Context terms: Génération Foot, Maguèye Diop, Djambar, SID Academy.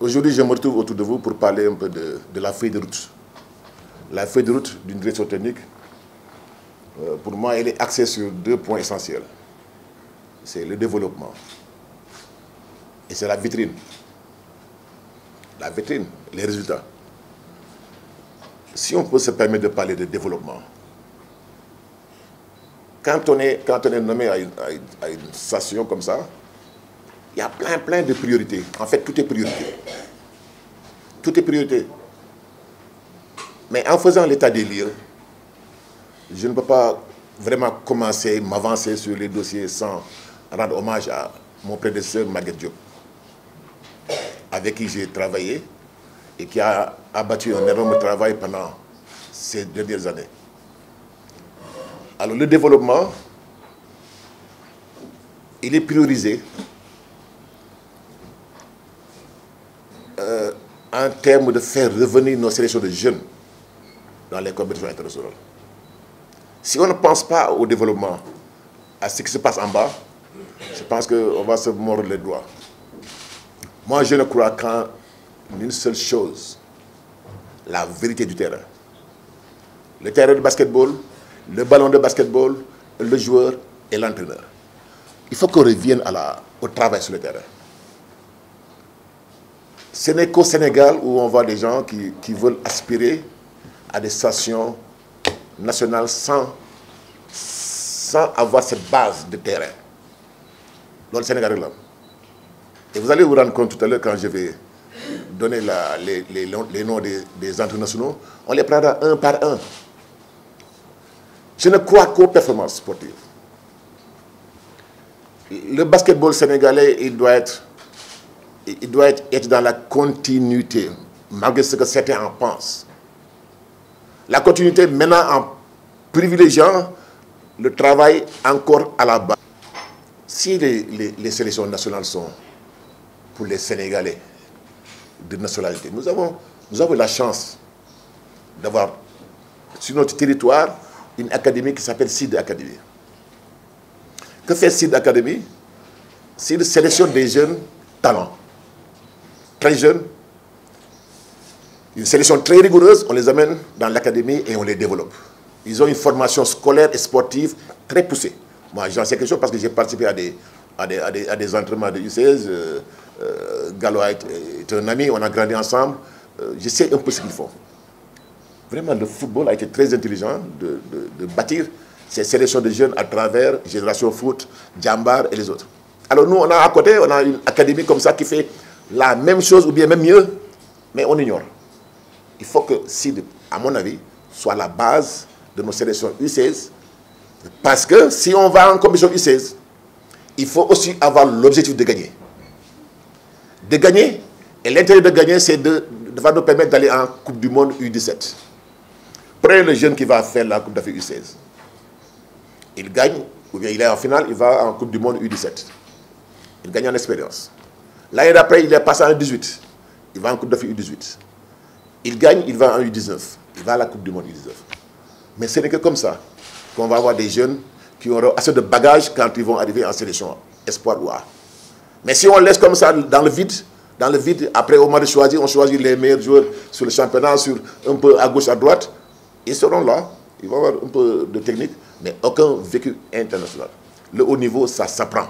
Aujourd'hui, je me retrouve autour de vous pour parler un peu de la feuille de route. La feuille de route d'une direction technique, pour moi, elle est axée sur deux points essentiels. C'est le développement et c'est la vitrine. La vitrine, les résultats. Si on peut se permettre de parler de développement, quand on est nommé à une station comme ça, il y a plein de priorités. En fait, tout est priorité. Tout est priorité. Mais en faisant l'état des lieux, je ne peux pas vraiment commencer, m'avancer sur les dossiers sans rendre hommage à mon prédécesseur Maguèye Diop, avec qui j'ai travaillé et qui a abattu un énorme travail pendant ces dernières années. Alors le développement, il est priorisé en termes de faire revenir nos sélections de jeunes dans les compétitions internationales. Si on ne pense pas au développement, à ce qui se passe en bas, je pense qu'on va se mordre les doigts. Moi, je ne crois qu'en une seule chose, la vérité du terrain. Le terrain de basketball, le ballon de basketball, le joueur et l'entraîneur. Il faut qu'on revienne au travail sur le terrain. Ce n'est qu'au Sénégal où on voit des gens qui veulent aspirer à des stations nationales sans avoir cette base de terrain. Dans le Sénégal, là. Et vous allez vous rendre compte tout à l'heure quand je vais donner les noms des internationaux, on les prendra un par un. Je ne crois qu'aux performances sportives. Le basketball sénégalais, il doit être dans la continuité, malgré ce que certains en pensent. La continuité maintenant en privilégiant le travail encore à la base. Si les sélections nationales sont pour les Sénégalais de nationalité, nous avons la chance d'avoir sur notre territoire une académie qui s'appelle SID Academy. Que fait SID Academy? C'est une sélection des jeunes talents. Très jeunes. Une sélection très rigoureuse, on les amène dans l'académie et on les développe. Ils ont une formation scolaire et sportive très poussée. Moi, j'en sais quelque chose parce que j'ai participé à des entraînements de U16. Gallo est un ami, on a grandi ensemble. Je sais un peu ce qu'ils font. Vraiment, le football a été très intelligent de bâtir ces sélections de jeunes à travers Génération Foot, Djambar et les autres. Alors nous, on a à côté, on a une académie comme ça qui fait la même chose ou bien même mieux, mais on ignore. Il faut que SID, à mon avis, soit la base de nos sélections U16, parce que si on va en compétition U16, il faut aussi avoir l'objectif de gagner. De gagner, et l'intérêt de gagner, c'est va nous permettre d'aller en Coupe du Monde U17. Prenez le jeune qui va faire la Coupe d'Afrique U16. Il gagne, ou bien il est en finale, il va en Coupe du Monde U17. Il gagne en expérience. L'année d'après, il est passé en U18. Il va en Coupe d'Afrique U18. Il gagne, il va en U19. Il va à la Coupe du Monde U19. Mais ce n'est que comme ça qu'on va avoir des jeunes qui auront assez de bagages quand ils vont arriver en sélection espoir ou A. Mais si on laisse comme ça dans le vide, après au moment de choisir, on choisit les meilleurs joueurs sur le championnat, sur un peu à gauche, à droite. Ils seront là, ils vont avoir un peu de technique, mais aucun vécu international. Le haut niveau, ça s'apprend.